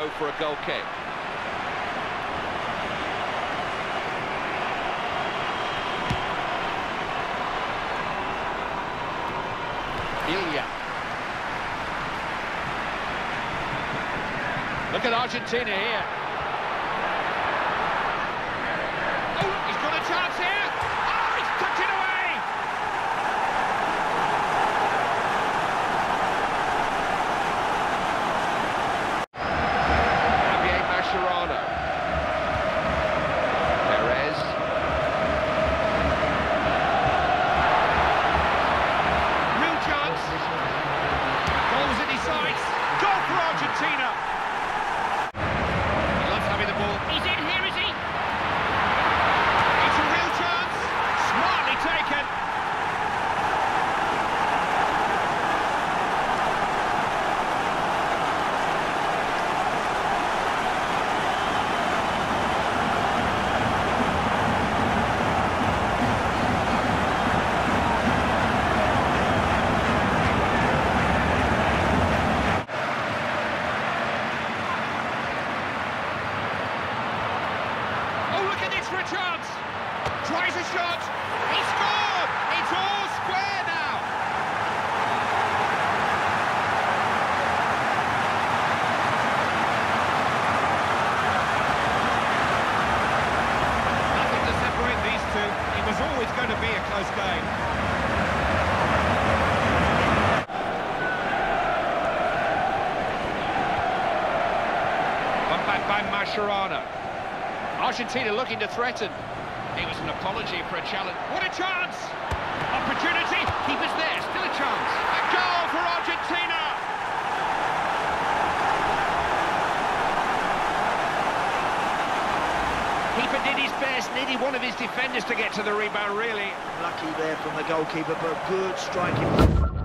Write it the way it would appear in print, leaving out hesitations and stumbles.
Go for a goal kick. Ilya. Look at Argentina here. Oh, he's got a chance here. Oh, he's tucked it away. Mascherano. Perez. Real chance. Goals in his sights. Goal for Argentina. He loves having the ball. He's in here, is he? It's a real chance. Smartly taken. For a chance, tries a shot, he scored! It's all square now! Nothing to separate these two, it was always going to be a close game. One back by Mascherano. Argentina looking to threaten. It was an apology for a challenge. What a chance! Opportunity, keeper's there, still a chance. A goal for Argentina! Keeper did his best, needed one of his defenders to get to the rebound, really. Lucky there from the goalkeeper, but good striking.